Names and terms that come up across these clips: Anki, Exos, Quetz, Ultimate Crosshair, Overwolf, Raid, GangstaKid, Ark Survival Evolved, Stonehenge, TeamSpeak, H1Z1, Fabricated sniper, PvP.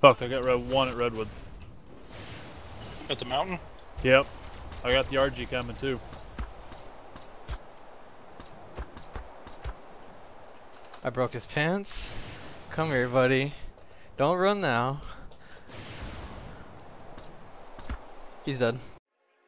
Fuck, I got one at Redwoods. At the mountain? Yep. I got the RG coming too. I broke his pants. Come here, buddy. Don't run now. He's dead.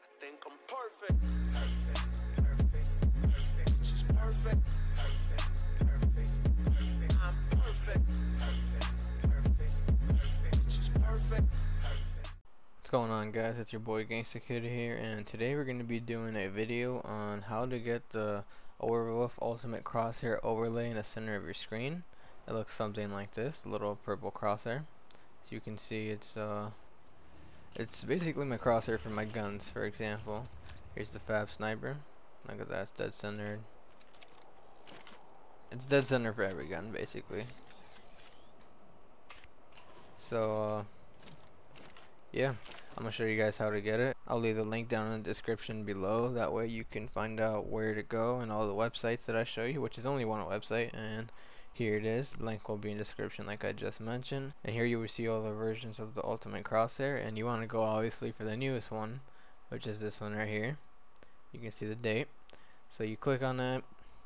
I think I'm perfect. Perfect. Perfect. Perfect. It's just perfect. Perfect. Perfect. Perfect. I'm perfect. Perfect. Perfect. Perfect. It's just perfect. Perfect. What's going on, guys? It's your boy GangstaKid here, and today we're going to be doing a video on how to get the Overwolf Ultimate Crosshair overlay in the center of your screen. It looks something like this, a little purple crosshair. So you can see it's basically my crosshair for my guns, for example. Here's the Fab Sniper. Look at that, it's dead centered. It's dead center for every gun, basically. So, yeah. I'm going to show you guys how to get it. I'll leave the link down in the description below. That way you can find out where to go and all the websites that I show you, which is only one website. And here it is. The link will be in the description like I just mentioned. And here you will see all the versions of the Ultimate Crosshair. And you want to go obviously for the newest one, which is this one right here. You can see the date. So you click on that.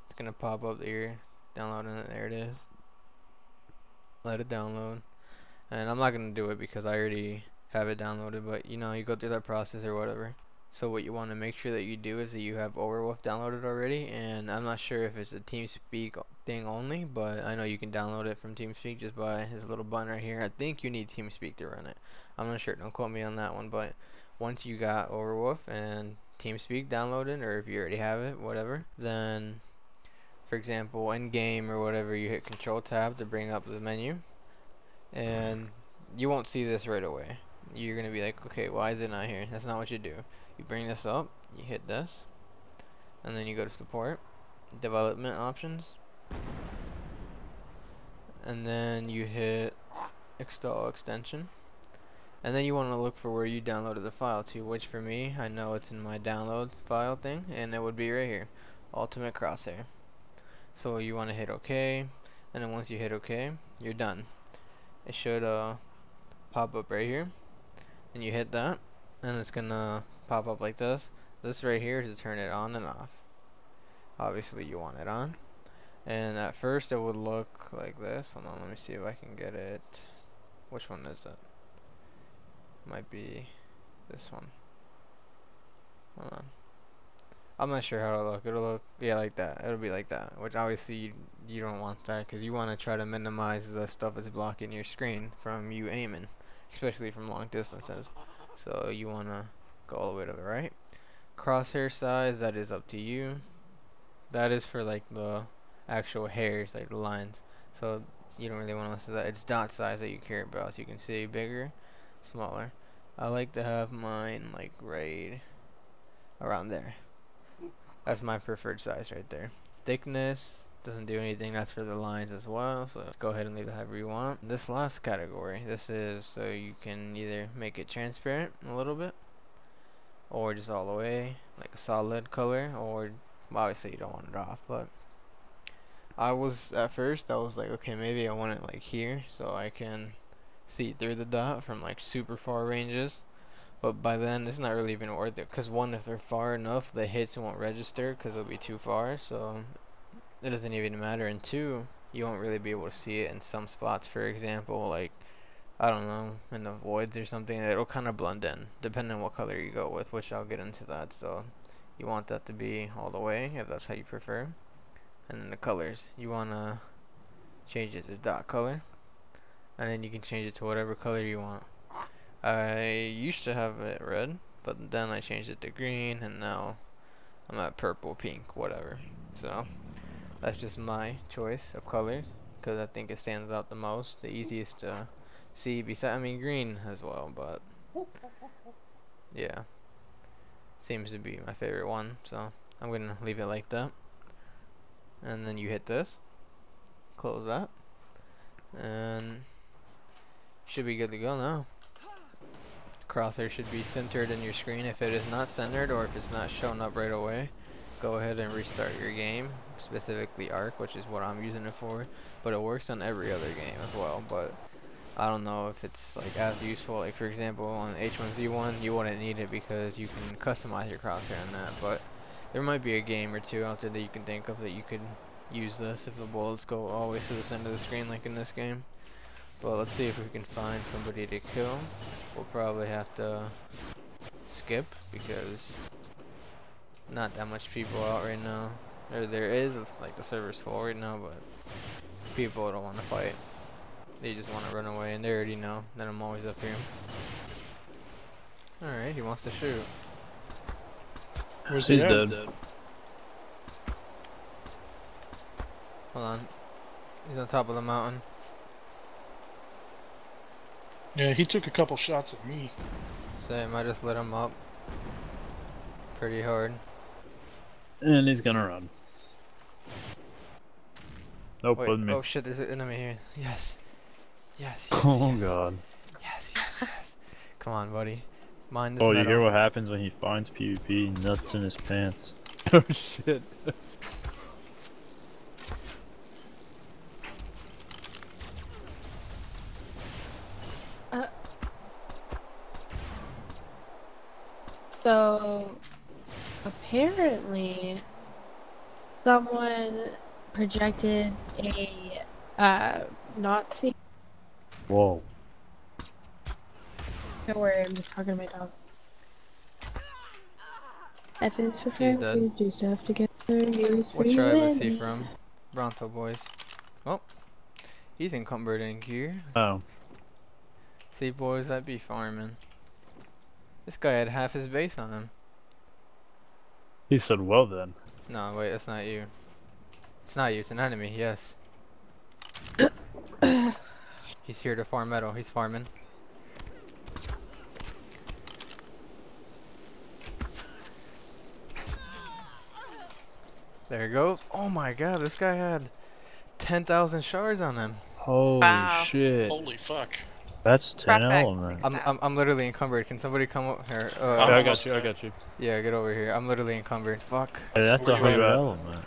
It's going to pop up here. Downloading it. There it is. Let it download. And I'm not going to do it because I already have it downloaded, but you know, you go through that process or whatever. So what you want to make sure that you do is that you have Overwolf downloaded already, and I'm not sure if it's a TeamSpeak thing only, but I know you can download it from TeamSpeak just by this little button right here. I think you need TeamSpeak to run it. I'm not sure, don't quote me on that one, but once you got Overwolf and TeamSpeak downloaded, or if you already have it, whatever, then for example in game or whatever, you hit Control Tab to bring up the menu, and you won't see this right away. You're gonna be like, okay, why is it not here? That's not what you do. You bring this up, you hit this, and then you go to support, development options, and then you hit install extension, and then you want to look for where you downloaded the file to, which for me, I know it's in my download file thing, and it would be right here, Ultimate Crosshair. So you want to hit OK, and then once you hit OK, you're done. It should pop up right here. And you hit that, and it's gonna pop up like this. This right here is to turn it on and off. Obviously you want it on, and at first it would look like this. Hold on, let me see if I can get it. Which one is it? Might be this one. Hold on, I'm not sure how it'll look. It'll look, yeah, like that. It'll be like that, which obviously you don't want that, because you want to try to minimize the stuff that's blocking your screen from you aiming, especially from long distances. So you want to go all the way to the right. Crosshair size, that is up to you. That is for like the actual hairs, like the lines, so you don't really want to listen to that. It's dot size that you care about, so you can see bigger, smaller. I like to have mine like right around there. That's my preferred size right there. Thickness doesn't do anything, that's for the lines as well, so go ahead and leave it however you want. This last category, this is so you can either make it transparent a little bit, or just all the way like a solid color, or obviously you don't want it off. But at first I was like, okay, maybe I want it like here so I can see through the dot from like super far ranges. But by then it's not really even worth it, because one, if they're far enough, the hits won't register because it'll be too far, so it doesn't even matter. And two, you won't really be able to see it in some spots. For example, like, I don't know, in the voids or something, it'll kind of blend in depending on what color you go with, which I'll get into that. So you want that to be all the way if that's how you prefer. And then the colors, you want to change it to dot color, and then you can change it to whatever color you want. I used to have it red, but then I changed it to green, and now I'm at purple, pink, whatever. So that's just my choice of colors, because I think it stands out the most, the easiest to see. Besides, I mean, green as well, but yeah, seems to be my favorite one. So I'm gonna leave it like that, and then you hit this, close that, and should be good to go now. Crosshair should be centered in your screen. If it is not centered, or if it's not showing up right away, go ahead and restart your game, specifically Ark, which is what I'm using it for, but it works on every other game as well. But I don't know if it's like as useful. Like for example, on H1Z1, you wouldn't need it because you can customize your crosshair on that. But there might be a game or two out there that you can think of that you could use this if the bullets go all the way to the end of the screen, like in this game. But let's see if we can find somebody to kill. We'll probably have to skip because not that much people out right now. There is, like the server's full right now, but people don't want to fight. They just want to run away, and they already know that I'm always up here. Alright, he wants to shoot. Where's he? He's dead. Hold on. He's on top of the mountain. Yeah, he took a couple shots at me. Same, I just lit him up pretty hard. And he's gonna run. Nope, wait, wasn't me. Oh shit, there's an enemy here. Yes. Yes, yes. Oh yes. God. Yes, yes, yes. Come on, buddy. Mind this. Oh, metal. You hear what happens when he finds PvP? Nuts in his pants. Oh shit. So apparently someone projected a Nazi. Whoa. Don't worry, I'm just talking to my dog. F is for friends, do stuff together, U is for what tribe is he from? Bronto boys. Oh, he's encumbered in gear. Oh. See boys, I'd be farming. This guy had half his base on him. He said, well then. No, wait, that's not you. It's not you, it's an enemy, yes. He's here to farm metal, he's farming. There it goes. Oh my god, this guy had 10,000 shards on him. Holy shit. Holy fuck. That's 10 elements. I'm literally encumbered. Can somebody come up here? Yeah, I got you, I got you. Yeah, get over here. I'm literally encumbered. Fuck. Hey, that's a 100 element.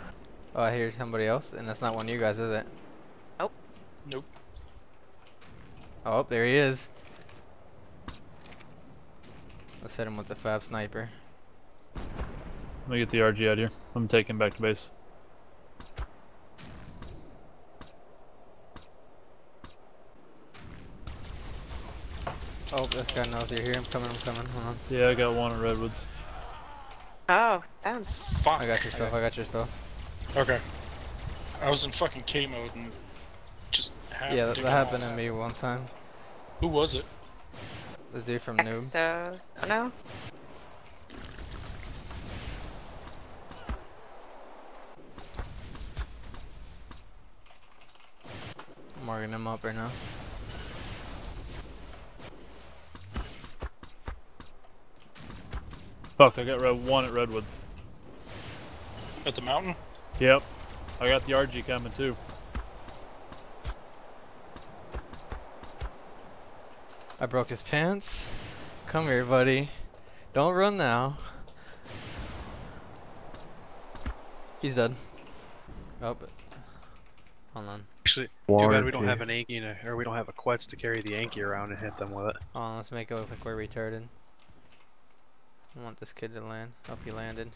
Oh, I hear somebody else, and that's not one of you guys, is it? Nope. Nope. Oh, there he is. Let's hit him with the Fab Sniper. Let me get the RG out of here. I'm taking back to base. Oh, this guy knows you're here. I'm coming. Hold on. Yeah, I got one at Redwoods. Oh, damn. Fuck. I got your stuff. Okay. I was in fucking K mode and just happened. Yeah, that happened to me one time. Who was it? The dude from Noob. Exos. Oh no. I'm marking him up right now. Fuck, I got one at Redwoods. At the mountain? Yep. I got the RG coming too. I broke his pants. Come here, buddy. Don't run now. He's dead. Oh, but hold on. Actually, too bad we don't have an Anki, or we don't have a Quetz to carry the Anki around and hit them with it. Oh, let's make it look like we're retarded. I want this kid to land. Up he landed.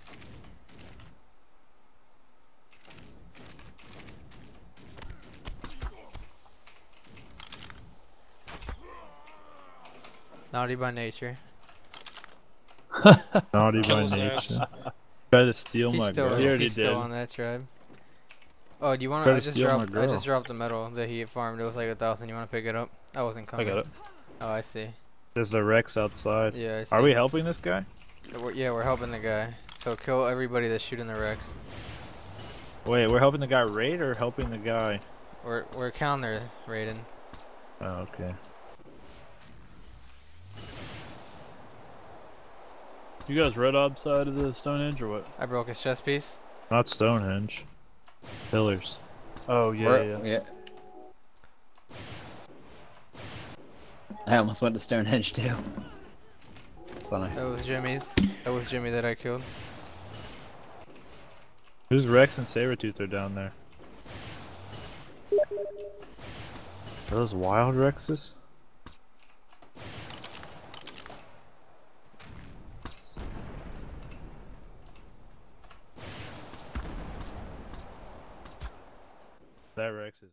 Naughty by nature. Naughty by nature. Try to steal my girl. He's still on that tribe. Oh, do you want to? I just dropped the metal that he had farmed. It was like 1,000. You want to pick it up? I wasn't coming. I got it. Oh, I see. There's a Rex outside. Yeah. I see. Are we helping this guy? Yeah, we're helping the guy. So kill everybody that's shooting the Rex. Wait, we're helping the guy raid or helping the guy? We're counter raiding. Oh, okay. You guys red ob side of the Stonehenge or what? I broke his chest piece. Not Stonehenge. Pillars. Oh yeah. Yeah. I almost went to Stonehenge too. It's funny. That was Jimmy. That was Jimmy that I killed. Who's Rex and Sabretooth are down there? Are those wild Rexes? T-Rex is